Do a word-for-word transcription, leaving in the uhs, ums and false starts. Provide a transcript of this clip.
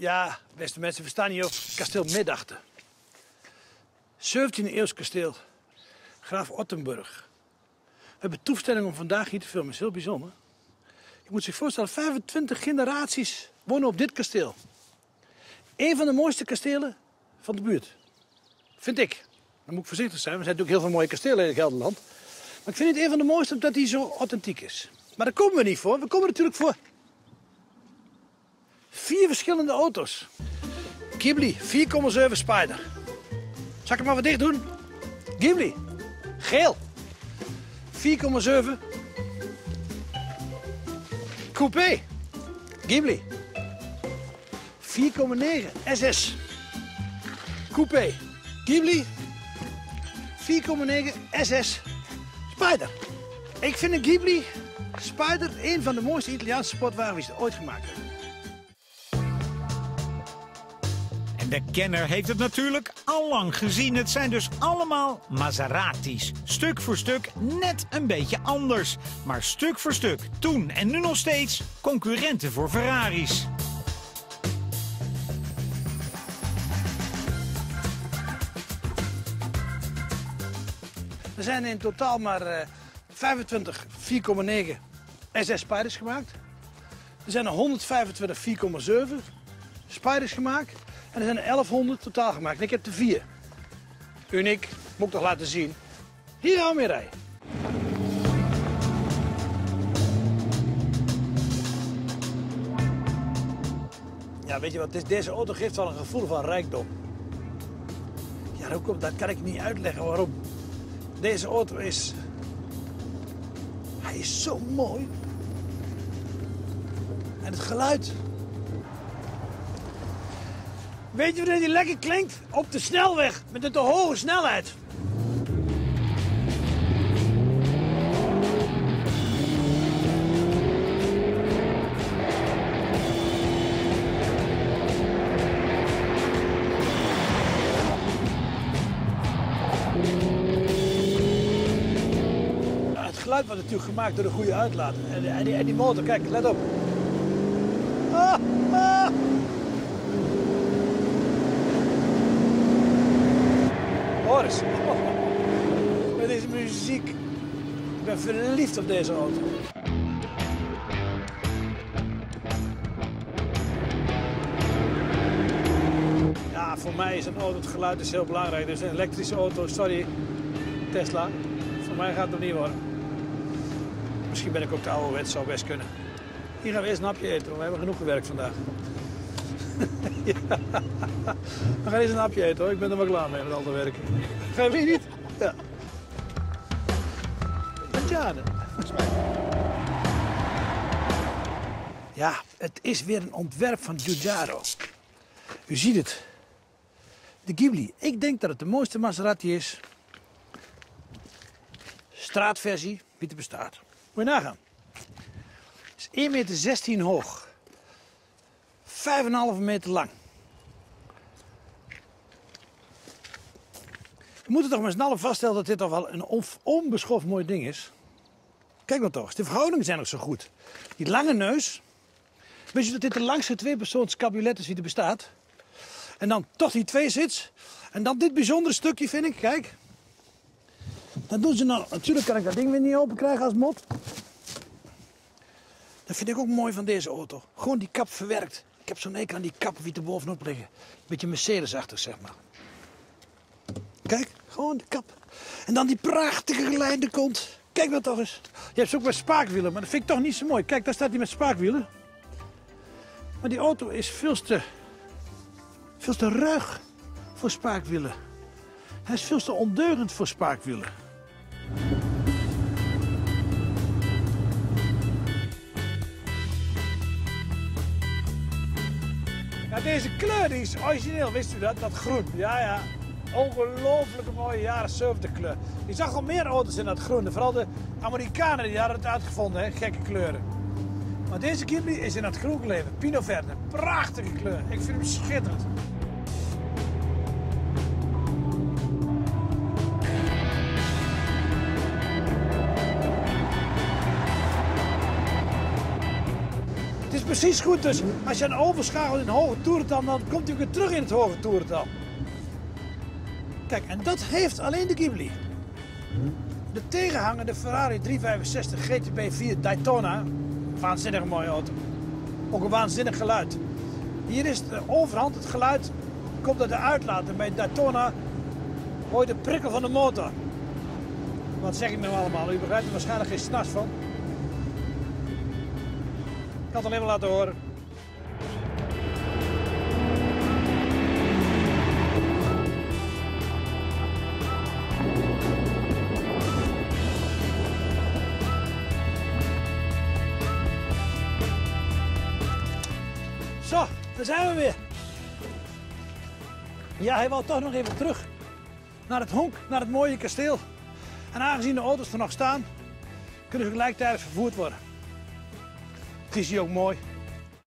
Ja, beste mensen, we staan hier op kasteel Middachten. zeventiende eeuws kasteel, Graaf Ottenburg. We hebben toestemming om vandaag hier te filmen, dat is heel bijzonder. Je moet zich voorstellen, vijfentwintig generaties wonen op dit kasteel. Eén van de mooiste kastelen van de buurt, vind ik. Dan moet ik voorzichtig zijn, want er zijn natuurlijk heel veel mooie kastelen in Gelderland. Maar ik vind het een van de mooiste omdat hij zo authentiek is. Maar daar komen we niet voor, we komen natuurlijk voor vier verschillende auto's. Ghibli, vier komma zeven Spider. Zal ik hem maar wat dicht doen? Ghibli, geel. vier komma zeven. Coupé, Ghibli. vier komma negen, S S. Coupé, Ghibli. vier komma negen, S S, Spider. Ik vind een Ghibli Spider een van de mooiste Italiaanse sportwagens die ooit gemaakt hebben. De kenner heeft het natuurlijk allang gezien. Het zijn dus allemaal Maseratis. Stuk voor stuk net een beetje anders. Maar stuk voor stuk, toen en nu nog steeds, concurrenten voor Ferraris. Er zijn in totaal maar vijfentwintig vier komma negen S S Spiders gemaakt. Er zijn er honderdvijfentwintig vier komma zeven Spiders gemaakt. En er zijn er elfhonderd totaal gemaakt. En ik heb er vier. Uniek, moet ik toch laten zien. Hier gaan we mee rijden. Ja, weet je wat? Deze auto geeft wel een gevoel van rijkdom. Ja, dat kan ik niet uitleggen waarom. Deze auto is... Hij is zo mooi. En het geluid... Weet je wanneer die lekker klinkt? Op de snelweg, met een te hoge snelheid. Ja, het geluid wordt natuurlijk gemaakt door de goede uitlaat. En, en, die, en die motor, kijk, let op. Ah, ah. Met deze muziek. Ik ben verliefd op deze auto. Ja, voor mij is een auto, het geluid is heel belangrijk. Dus een elektrische auto, sorry, Tesla. Voor mij gaat het nog niet worden. Misschien ben ik ook de ouderwets, zou best kunnen. Hier gaan we eerst een hapje eten, want we hebben genoeg gewerkt vandaag. Ja. We gaan eens een hapje eten hoor, ik ben er wel klaar mee met al te werken. Ga je weer niet? Ja. Tjane. Ja, het is weer een ontwerp van Giugiaro. U ziet het. De Ghibli. Ik denk dat het de mooiste Maserati is. Straatversie, wie er bestaat. Moet je nagaan. Het is één komma zestien meter hoog. vijf komma vijf meter lang. We moeten toch maar snel vaststellen dat dit toch wel een on onbeschoft mooi ding is. Kijk nou toch, de verhoudingen zijn nog zo goed. Die lange neus. Weet je dat dit de langste tweepersoons cabriolet is die er bestaat? En dan toch die twee zits. En dan dit bijzondere stukje vind ik, kijk. Dat doen ze nou. Natuurlijk kan ik dat ding weer niet open krijgen als mop. Dat vind ik ook mooi van deze auto. Gewoon die kap verwerkt. Ik heb zo'n ekel aan die kap die er bovenop liggen. Beetje Mercedes-achtig, zeg maar. Kijk, gewoon de kap. En dan die prachtige geleide kont. Kijk dat toch eens. Je hebt ze ook met spaakwielen, maar dat vind ik toch niet zo mooi. Kijk, daar staat hij met spaakwielen. Maar die auto is veel te, veel te ruig voor spaakwielen. Hij is veel te ondeugend voor spaakwielen. Ja, deze kleur die is origineel, wist u dat? Dat groen, ja ja. Ongelooflijke mooie jaren zeventig kleur. Je zag al meer auto's in dat groen. Vooral de Amerikanen die hadden het uitgevonden, hè? Gekke kleuren. Maar deze Ghibli is in dat groen gebleven. Pino Verde, prachtige kleur. Ik vind hem schitterend. precies goed. Dus als je een overschakelt in een hoge toerental, dan komt hij weer terug in het hoge toerental. Kijk, en dat heeft alleen de Ghibli. De tegenhanger, de Ferrari driehonderdvijfenzestig G T B vier Daytona. Waanzinnig mooie auto. Ook een waanzinnig geluid. Hier is de overhand, het geluid komt uit de uitlaat. En bij Daytona hoor je de prikkel van de motor. Wat zeg ik nou allemaal? U begrijpt er waarschijnlijk geen snas van. Ik had het alleen maar laten horen. Zo, daar zijn we weer. Ja, hij wou toch nog even terug naar het honk, naar het mooie kasteel. En aangezien de auto's er nog staan, kunnen ze gelijktijdig vervoerd worden. Het is hier ook mooi.